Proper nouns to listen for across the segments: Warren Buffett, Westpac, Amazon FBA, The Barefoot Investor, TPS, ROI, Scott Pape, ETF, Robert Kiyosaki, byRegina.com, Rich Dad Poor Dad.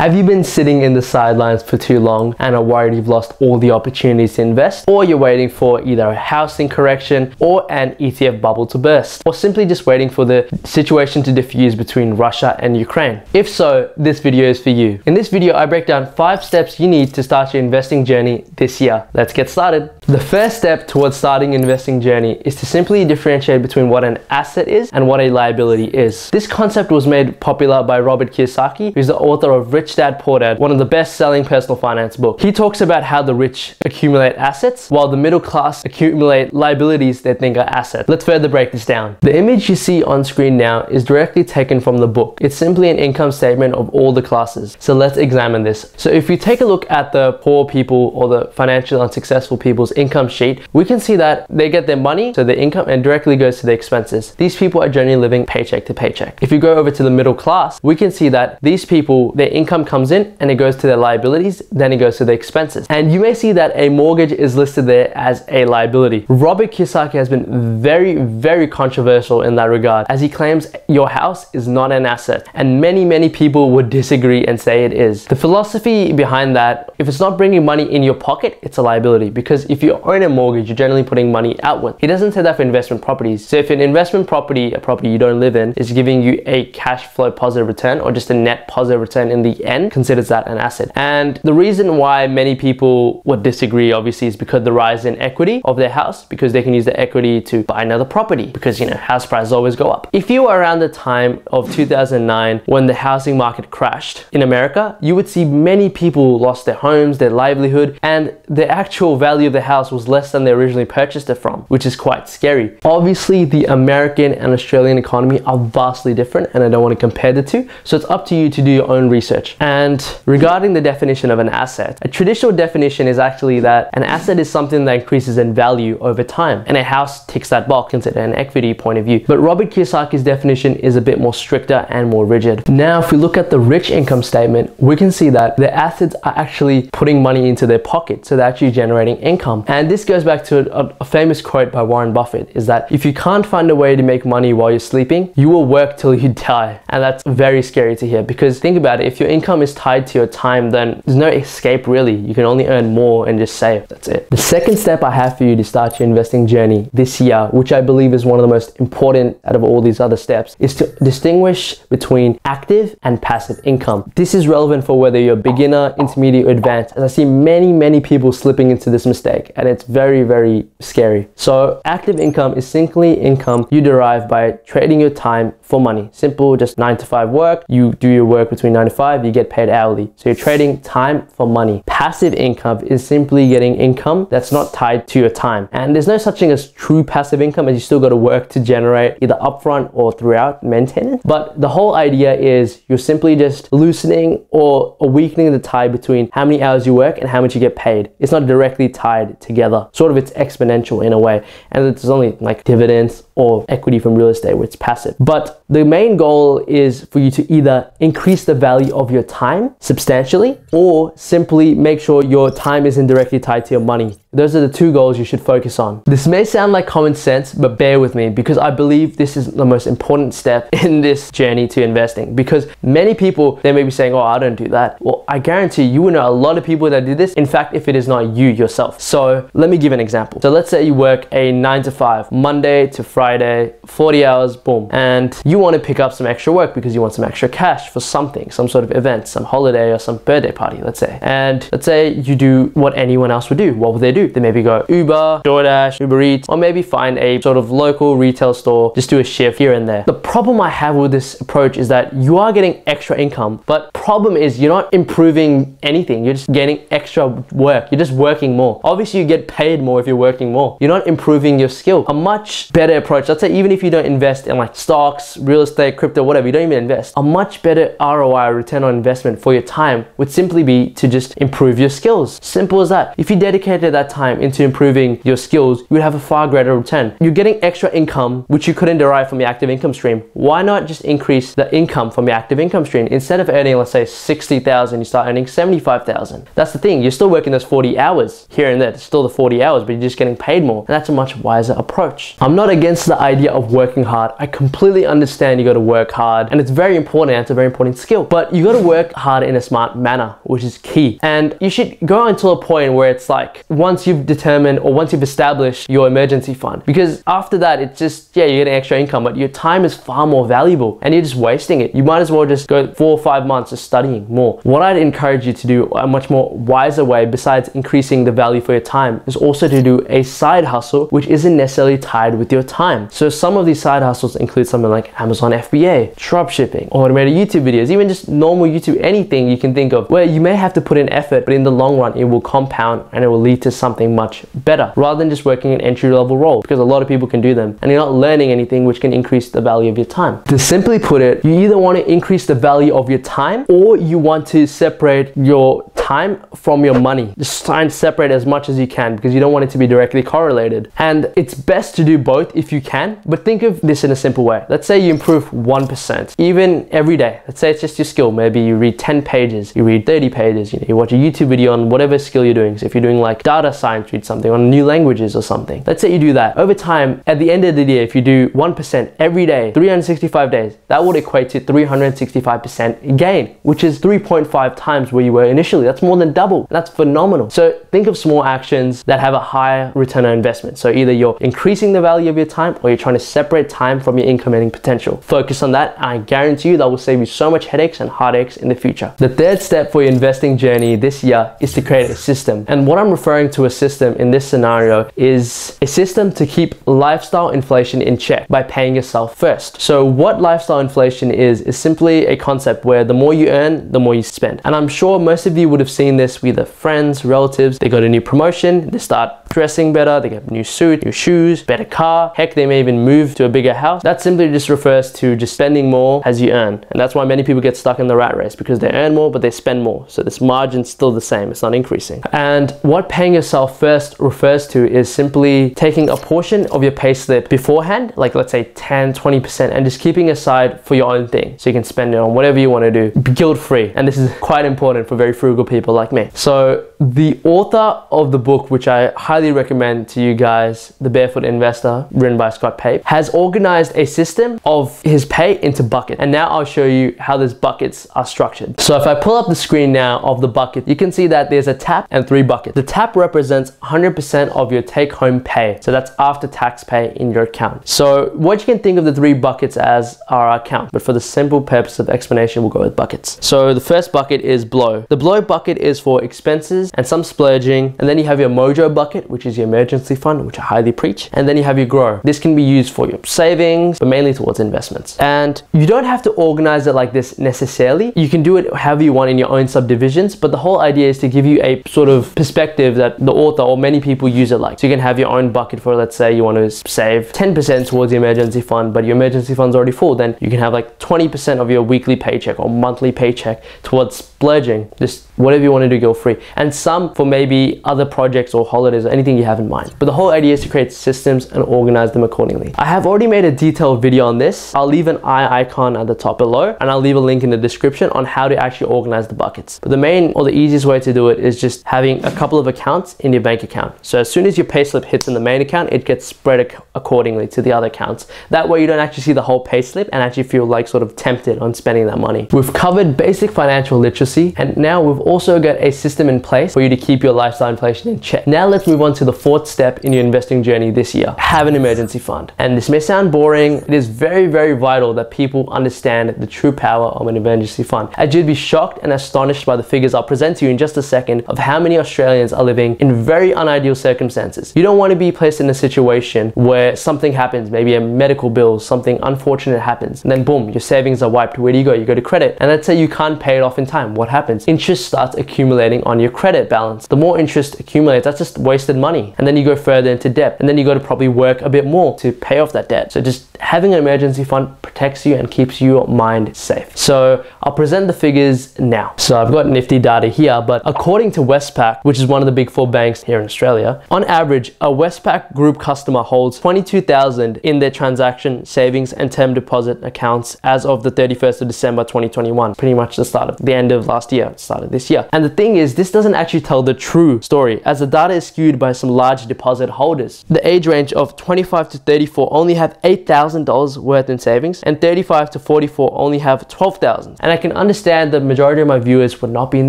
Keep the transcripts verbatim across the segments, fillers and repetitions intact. Have you been sitting in the sidelines for too long and are worried you've lost all the opportunities to invest, or you're waiting for either a housing correction or an E T F bubble to burst, or simply just waiting for the situation to diffuse between Russia and Ukraine? If so, this video is for you. In this video, I break down five steps you need to start your investing journey this year. Let's get started. The first step towards starting an investing journey is to simply differentiate between what an asset is and what a liability is. This concept was made popular by Robert Kiyosaki, who's the author of Rich Dad Poor Dad, one of the best-selling personal finance books. He talks about how the rich accumulate assets while the middle class accumulate liabilities they think are assets. Let's further break this down. The image you see on screen now is directly taken from the book. It's simply an income statement of all the classes. So let's examine this. So if you take a look at the poor people or the financially unsuccessful people's income sheet, we can see that they get their money, so their income, and directly goes to their expenses. These people are generally living paycheck to paycheck. If you go over to the middle class, we can see that these people, their income comes in and it goes to their liabilities, then it goes to their expenses. And you may see that a mortgage is listed there as a liability. Robert Kiyosaki has been very, very controversial in that regard, as he claims your house is not an asset, and many, many people would disagree and say it is. The philosophy behind that, if it's not bringing money in your pocket, it's a liability, because if you own a mortgage, you're generally putting money outward. He doesn't say that for investment properties. So if an investment property, a property you don't live in, is giving you a cash flow positive return or just a net positive return in the end, considers that an asset. And the reason why many people would disagree, obviously, is because the rise in equity of their house, because they can use the equity to buy another property, because, you know, house prices always go up. If you were around the time of two thousand nine when the housing market crashed in America, you would see many people lost their homes, their livelihood, and the actual value of the house was less than they originally purchased it from, which is quite scary. Obviously, the American and Australian economy are vastly different, and I don't want to compare the two, so it's up to you to do your own research. And regarding the definition of an asset, a traditional definition is actually that an asset is something that increases in value over time, and a house ticks that box, considered an equity point of view. But Robert Kiyosaki's definition is a bit more stricter and more rigid. Now, if we look at the rich income statement, we can see that the assets are actually putting money into their pocket, so they're actually generating income. And this goes back to a, a famous quote by Warren Buffett, is that if you can't find a way to make money while you're sleeping, you will work till you die. And that's very scary to hear, because think about it, if your income is tied to your time, then there's no escape really. You can only earn more and just save. That's it. The second step I have for you to start your investing journey this year, which I believe is one of the most important out of all these other steps, is to distinguish between active and passive income. This is relevant for whether you're a beginner, intermediate, or advanced, as I see many, many people slipping into this mistake, and it's very, very scary. So active income is simply income you derive by trading your time for money. Simple, just nine to five work. You do your work between nine to five, you get paid hourly. So you're trading time for money. Passive income is simply getting income that's not tied to your time. And there's no such thing as true passive income, as you still got to work to generate either upfront or throughout maintenance. But the whole idea is you're simply just loosening or weakening the tie between how many hours you work and how much you get paid. It's not directly tied together. Sort of it's exponential in a way. And it's only like dividends or equity from real estate, which is passive. But the main goal is for you to either increase the value of your time substantially, or simply make sure your time isn't directly tied to your money. Those are the two goals you should focus on. This may sound like common sense, but bear with me, because I believe this is the most important step in this journey to investing, because many people, they may be saying, oh, I don't do that. Well, I guarantee you will know a lot of people that do this. In fact, if it is not you yourself. So let me give an example. So let's say you work a nine to five, Monday to Friday, forty hours, boom. And you want to pick up some extra work because you want some extra cash for something, some sort of event, some holiday or some birthday party, let's say. And let's say you do what anyone else would do. What would they do? They maybe go Uber, DoorDash, Uber Eats, or maybe find a sort of local retail store, just do a shift here and there. The problem I have with this approach is that you are getting extra income, but problem is you're not improving anything. You're just getting extra work. You're just working more. Obviously, you get paid more if you're working more. You're not improving your skill. A much better approach, let's say even if you don't invest in like stocks, real estate, crypto, whatever, you don't even invest, a much better R O I, return on investment for your time, would simply be to just improve your skills. Simple as that. If you dedicated that time into improving your skills, you would have a far greater return. You're getting extra income, which you couldn't derive from your active income stream. Why not just increase the income from your active income stream? Instead of earning, let's say sixty thousand, you start earning seventy-five thousand. That's the thing. You're still working those forty hours here and there. It's still the forty hours, but you're just getting paid more. And that's a much wiser approach. I'm not against against the idea of working hard. I completely understand you got to work hard, and it's very important, and it's a very important skill, but you got to work hard in a smart manner, which is key. And you should go until a point where it's like, once you've determined or once you've established your emergency fund, because after that, it's just, yeah, you're getting extra income, but your time is far more valuable and you're just wasting it. You might as well just go four or five months just studying more. What I'd encourage you to do, a much more wiser way besides increasing the value for your time, is also to do a side hustle, which isn't necessarily tied with your time. So some of these side hustles include something like Amazon F B A, dropshipping, automated YouTube videos, even just normal YouTube, anything you can think of where you may have to put in effort, but in the long run, it will compound and it will lead to something much better rather than just working an entry-level role, because a lot of people can do them and you're not learning anything, which can increase the value of your time. To simply put it, you either want to increase the value of your time or you want to separate your time from your money. Just try and separate as much as you can because you don't want it to be directly correlated. And it's best to do both if you can, but think of this in a simple way. Let's say you improve one percent, even every day. Let's say it's just your skill. Maybe you read ten pages, you read thirty pages, you know, you watch a YouTube video on whatever skill you're doing. So if you're doing like data science, read something on new languages or something. Let's say you do that. Over time, at the end of the year, if you do one percent every day, three hundred sixty-five days, that would equate to three hundred sixty-five percent gain, which is three point five times where you were initially. That's more than double. That's phenomenal. So think of small actions that have a higher return on investment. So either you're increasing the value of your time or you're trying to separate time from your income earning potential. Focus on that. I guarantee you that will save you so much headaches and heartaches in the future. The third step for your investing journey this year is to create a system. And what I'm referring to a system in this scenario is a system to keep lifestyle inflation in check by paying yourself first. So what lifestyle inflation is, is simply a concept where the more you earn, the more you spend. And I'm sure most of you would have seen this with their friends, relatives. They got a new promotion, they start dressing better, they get a new suit, new shoes, better car, heck, they may even move to a bigger house. That simply just refers to just spending more as you earn. And that's why many people get stuck in the rat race, because they earn more, but they spend more. So this margin's still the same, it's not increasing. And what paying yourself first refers to is simply taking a portion of your pay slip beforehand, like let's say ten, twenty percent, and just keeping aside for your own thing. So you can spend it on whatever you want to do, guilt-free. And this is quite important for very frugal people like me. So the author of the book, which I highly recommend to you guys, The Barefoot Investor, written by Scott Pape, has organized a system of his pay into buckets. And now I'll show you how these buckets are structured. So if I pull up the screen now of the bucket, you can see that there's a tap and three buckets. The tap represents one hundred percent of your take-home pay. So that's after tax pay in your account. So what you can think of the three buckets as are our account, but for the simple purpose of explanation, we'll go with buckets. So the first bucket is blow. The blow bucket is for expenses and some splurging, and then you have your mojo bucket, which is your emergency fund, which I highly preach, and then you have your grow. This can be used for your savings, but mainly towards investments. And you don't have to organize it like this necessarily. You can do it however you want in your own subdivisions, but the whole idea is to give you a sort of perspective that the author or many people use it like. So you can have your own bucket for, let's say you want to save ten percent towards the emergency fund, but your emergency fund's already full, then you can have like twenty percent of your weekly paycheck or monthly paycheck towards splurging, just whatever you want to do go free. And some for maybe other projects or holidays or anything you have in mind. But the whole idea is to create systems and organize them accordingly. I have already made a detailed video on this. I'll leave an eye icon at the top below, and I'll leave a link in the description on how to actually organize the buckets. But the main or the easiest way to do it is just having a couple of accounts in your bank account. So as soon as your payslip hits in the main account, it gets spread ac accordingly to the other accounts. That way you don't actually see the whole payslip and actually feel like sort of tempted on spending that money. We've covered basic financial literacy, and now we've also got a system in place for you to keep your lifestyle inflation in check. Now let's move on to the fourth step in your investing journey this year. Have an emergency fund. And this may sound boring. It is very, very vital that people understand the true power of an emergency fund. As you'd be shocked and astonished by the figures I'll present to you in just a second of how many Australians are living in very unideal circumstances. You don't want to be placed in a situation where something happens, maybe a medical bill, something unfortunate happens, and then boom, your savings are wiped. Where do you go? You go to credit. And let's say you can't pay it off in time. What happens? Interest starts accumulating on your credit balance. The more interest accumulates, that's just wasted money. And then you go further into debt, and then you got to probably work a bit more to pay off that debt. So just having an emergency fund protects protects you and keeps your mind safe. So I'll present the figures now. So I've got nifty data here, but according to Westpac, which is one of the big four banks here in Australia, on average, a Westpac group customer holds twenty-two thousand in their transaction, savings and term deposit accounts as of the thirty-first of December twenty twenty-one, pretty much the start of the end of last year, start of this year. And the thing is, this doesn't actually tell the true story, as the data is skewed by some large deposit holders. The age range of twenty-five to thirty-four only have eight thousand dollars worth in savings, and thirty-five to forty-four only have twelve thousand dollars. And I can understand the majority of my viewers would not be in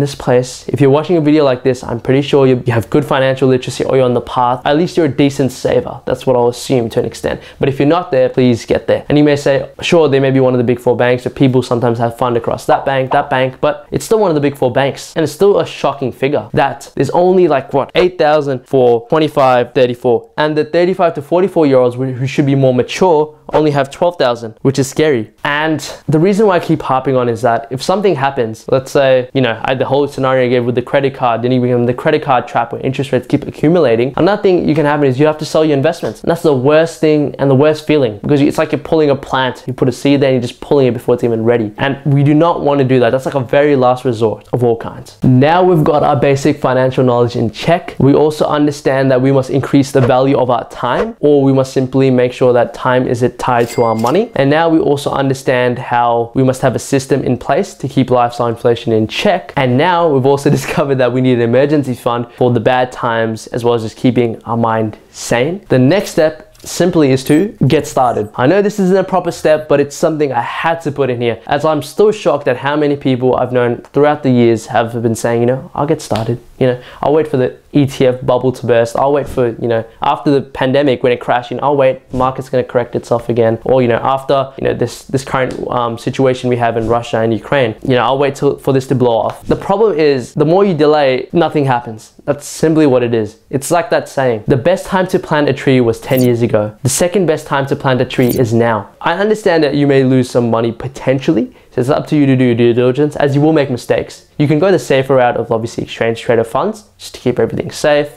this place. If you're watching a video like this, I'm pretty sure you have good financial literacy or you're on the path. At least you're a decent saver. That's what I'll assume to an extent. But if you're not there, please get there. And you may say, sure, they may be one of the big four banks, but people sometimes have fund across that bank, that bank, but it's still one of the big four banks. And it's still a shocking figure that there's only like what, eight thousand for twenty-five, thirty-four, and the thirty-five to forty-four year olds who should be more mature only have twelve thousand, which is scary. And the reason why I keep harping on is that if something happens, let's say, you know, I had the whole scenario I gave with the credit card, then you become the credit card trap where interest rates keep accumulating. Another thing you can happen is you have to sell your investments. And that's the worst thing and the worst feeling, because it's like you're pulling a plant. You put a seed there and you're just pulling it before it's even ready. And we do not want to do that. That's like a very last resort of all kinds. Now we've got our basic financial knowledge in check. We also understand that we must increase the value of our time, or we must simply make sure that time is at tied to our money. And now we also understand how we must have a system in place to keep lifestyle inflation in check. And now we've also discovered that we need an emergency fund for the bad times, as well as just keeping our mind sane. The next step simply is to get started. I know this isn't a proper step, but it's something I had to put in here, as I'm still shocked at how many people I've known throughout the years have been saying, you know, I'll get started. You know, I'll wait for the E T F bubble to burst. I'll wait for, you know, after the pandemic when it crashed, you know, I'll wait, market's gonna correct itself again. Or, you know, after, you know, this, this current um, situation we have in Russia and Ukraine, you know, I'll wait till, for this to blow off. The problem is, the more you delay, nothing happens. That's simply what it is. It's like that saying, the best time to plant a tree was ten years ago. The second best time to plant a tree is now. I understand that you may lose some money potentially, so it's up to you to do your due diligence, as you will make mistakes. You can go the safer route of obviously exchange traded funds just to keep everything safe.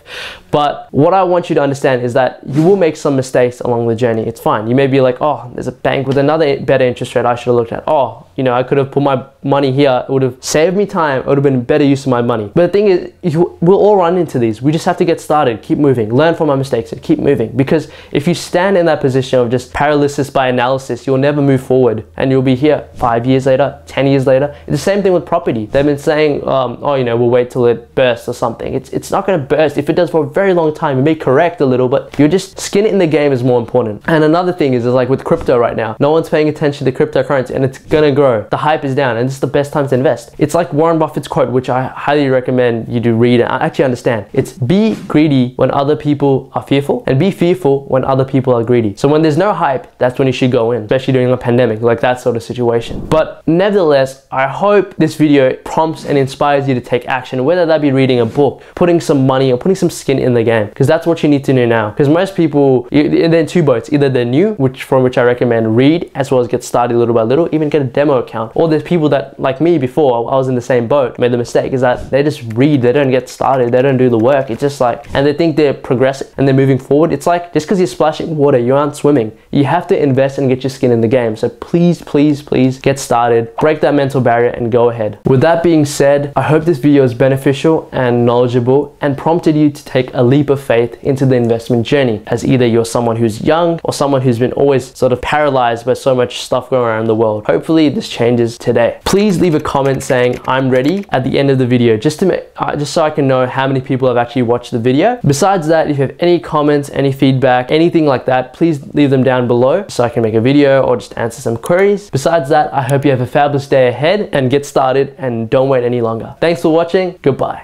But what I want you to understand is that you will make some mistakes along the journey. It's fine. You may be like, oh, there's a bank with another better interest rate I should have looked at. Oh, you know, I could have put my money here. It would have saved me time. It would have been better use of my money. But the thing is, you, we'll all run into these. We just have to get started, keep moving, learn from our mistakes and keep moving. Because if you stand in that position of just paralysis by analysis, you'll never move forward, and you'll be here five years later, ten years later. It's the same thing with property. They've been saying, um, oh, you know, we'll wait till it bursts or something. It's, it's not going to burst. If it does for a very long time, it may correct a little, but you're just skin it in the game is more important. And another thing is, is like with crypto right now, no one's paying attention to cryptocurrency and it's going to grow. The hype is down and this is the best time to invest. It's like Warren Buffett's quote, which I highly recommend you do read and I actually understand. It's be greedy when other people are fearful, and be fearful when other people are greedy. So when there's no hype, that's when you should go in, especially during a pandemic, like that sort of situation. But nevertheless, I hope this video prompts and inspires you to take action, whether that be reading a book, putting some money or putting some skin in the game, because that's what you need to do now. Because most people, they're in two boats. Either they're new, which from which I recommend read, as well as get started little by little, even get a demo account. Or there's people that, like me before, I was in the same boat, made the mistake is that they just read, they don't get started, they don't do the work. It's just like, and they think they're progressing and they're moving forward. It's like, just because you're splashing water, you aren't swimming. You have to invest and get your skin in the game. So please, please, please get started, break that mental barrier and go ahead. With that being said, I hope this video is beneficial and knowledgeable and prompted you to take a leap of faith into the investment journey, as either you're someone who's young or someone who's been always sort of paralyzed by so much stuff going around in the world. Hopefully this changes today. Please leave a comment saying I'm ready at the end of the video, just to make, uh, just so I can know how many people have actually watched the video. Besides that, if you have any comments, any feedback, anything like that, please leave them down below so I can make a video or just answer some queries. Besides that, I hope you have a fabulous day ahead and get started and don't wait any longer. Thanks for watching. Goodbye.